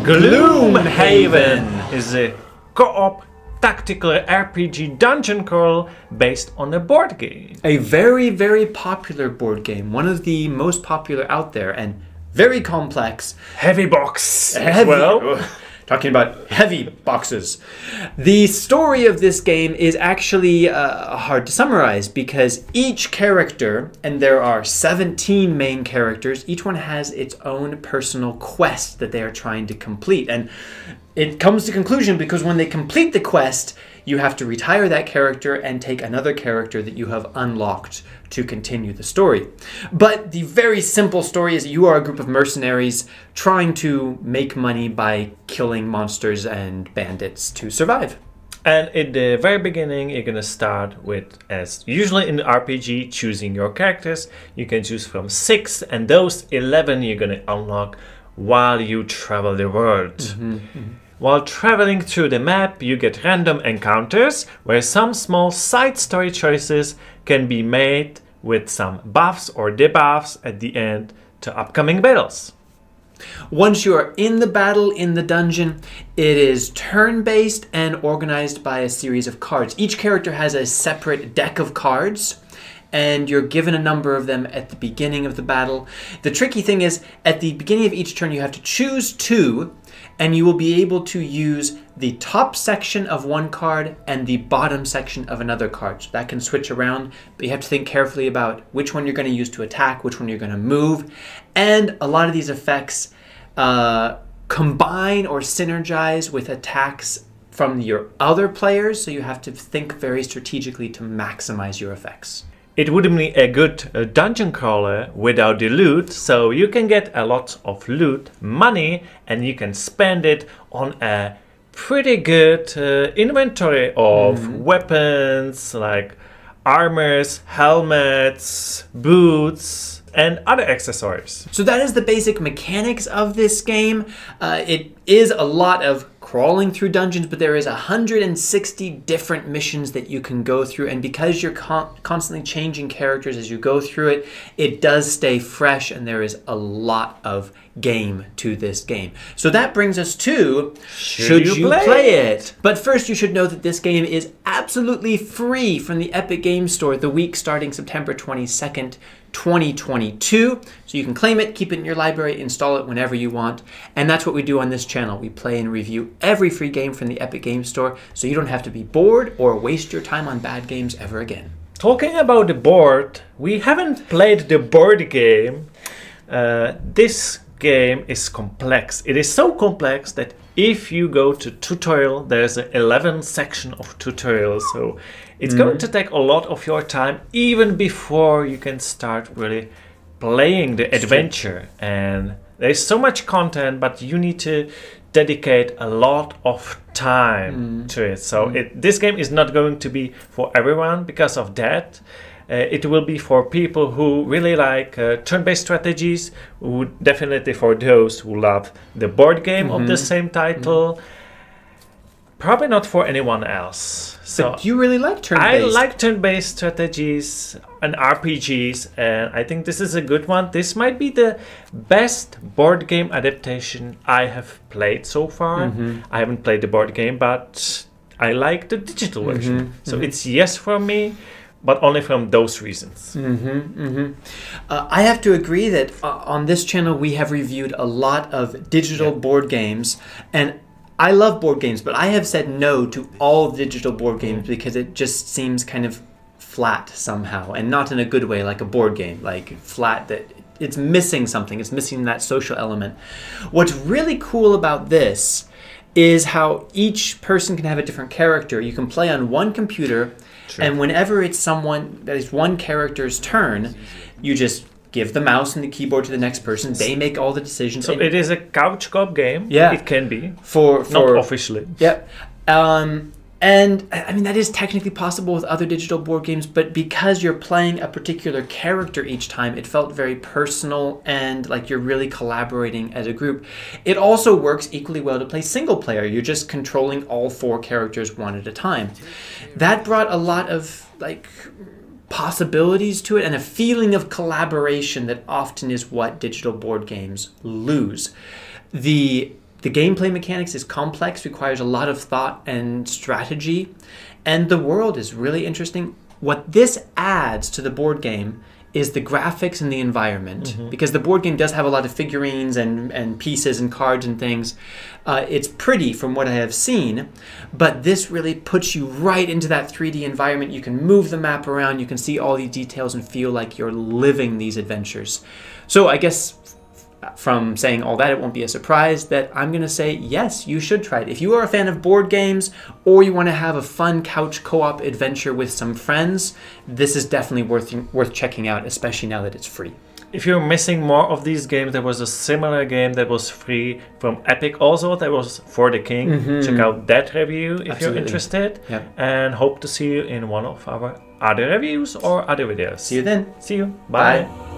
Gloomhaven is a co-op tactical RPG dungeon crawl based on a board game. A very, very popular board game. One of the most popular out there and very complex. Heavy box. Heavy. Well, talking about heavy boxes. The story of this game is actually hard to summarize because each character, and there are 17 main characters, each one has its own personal quest that they are trying to complete. And it comes to conclusion because when they complete the quest, you have to retire that character and take another character that you have unlocked to continue the story. But the very simple story is you are a group of mercenaries trying to make money by killing monsters and bandits to survive. And at the very beginning, you're gonna start with, as usually in the RPG, choosing your characters. You can choose from 6, and those 11 you're gonna unlock while you travel the world. While traveling through the map, you get random encounters where some small side story choices can be made with some buffs or debuffs at the end to upcoming battles. Once you are in the battle in the dungeon, it is turn-based and organized by a series of cards. Each character has a separate deck of cards, and you're given a number of them at the beginning of the battle. The tricky thing is, at the beginning of each turn, you have to choose 2, and you will be able to use the top section of one card and the bottom section of another card. So that can switch around, but you have to think carefully about which one you're going to use to attack, which one you're going to move, and a lot of these effects combine or synergize with attacks from your other players, so you have to think very strategically to maximize your effects. It wouldn't be a good dungeon crawler without the loot, so you can get a lot of loot money and you can spend it on a pretty good inventory of weapons like armors, helmets, boots, and other accessories. So that is the basic mechanics of this game. It is a lot of crawling through dungeons, but there is 160 different missions that you can go through, and because you're constantly changing characters as you go through it, it does stay fresh, and there is a lot of game to this game. So that brings us to, should you play it? But first you should know that this game is absolutely free from the Epic Games Store the week starting September 22nd, 2022. So you can claim it, keep it in your library, install it whenever you want. And that's what we do on this channel. We play and review every free game from the Epic Games Store so you don't have to be bored or waste your time on bad games ever again. Talking about the board, we haven't played the board game. This game is complex. It is so complex that if you go to tutorial, there's an 11 section of tutorial, so it's going to take a lot of your time even before you can start really playing the adventure. And there's so much content, but you need to dedicate a lot of time to it. So this game is not going to be for everyone because of that. It will be for people who really like turn-based strategies, definitely for those who love the board game of the same title. Probably not for anyone else. So but you really like turn-based. I like turn-based strategies and RPGs, and I think this is a good one. This might be the best board game adaptation I have played so far. I haven't played the board game, but I like the digital version. So it's yes for me, but only from those reasons. I have to agree that on this channel we have reviewed a lot of digital board games, and I love board games, but I have said no to all digital board games because it just seems kind of flat somehow, and not in a good way, like a board game, like flat, that it's missing something, it's missing that social element. What's really cool about this is how each person can have a different character. You can play on one computer, and whenever it's someone that is one character's turn, you just give the mouse and the keyboard to the next person. They make all the decisions. So it is a couch co-op game. Yeah, it can be for not officially. Yep. And I mean, that is technically possible with other digital board games, but because you're playing a particular character each time, it felt very personal and like you're really collaborating as a group. It also works equally well to play single player. You're just controlling all 4 characters one at a time. That brought a lot of like possibilities to it and a feeling of collaboration that often is what digital board games lose. The The gameplay mechanics is complex, requires a lot of thought and strategy, and the world is really interesting. What this adds to the board game is the graphics and the environment, because the board game does have a lot of figurines and pieces and cards and things. It's pretty from what I have seen, but this really puts you right into that 3D environment. You can move the map around, you can see all the details and feel like you're living these adventures. So I guess from saying all that, it won't be a surprise that I'm going to say, yes, you should try it. If you are a fan of board games or you want to have a fun couch co-op adventure with some friends, this is definitely worth checking out, especially now that it's free. If you're missing more of these games, there was a similar game that was free from Epic also that was For the King. Check out that review if you're interested. And hope to see you in one of our other reviews or other videos. See you then. See you. Bye. Bye.